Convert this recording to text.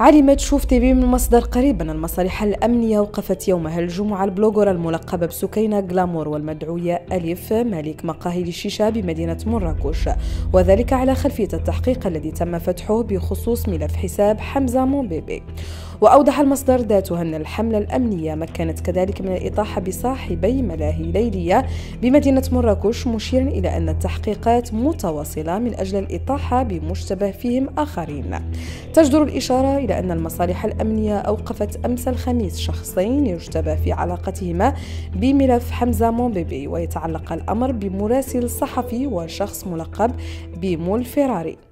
علمت شوف تيبي من مصدر قريب أن المصالح الأمنية وقفت يومها الجمعة البلوجر الملقبة بسكينة جلامور والمدعوية أليف مالك مقاهي الشيشة بمدينة مراكش، وذلك على خلفية التحقيق الذي تم فتحه بخصوص ملف حساب حمزة مون بيبي. وأوضح المصدر ذاته أن الحملة الأمنية مكنت كذلك من الإطاحة بصاحبي ملاهي ليلية بمدينة مراكش، مشيرا إلى أن التحقيقات متواصلة من أجل الإطاحة بمشتبه فيهم آخرين. تجدر الإشارة إلى أن المصالح الأمنية أوقفت أمس الخميس شخصين يشتبه في علاقتهما بملف حمزة مون بيبي، ويتعلق الأمر بمراسل صحفي وشخص ملقب بمول فراري.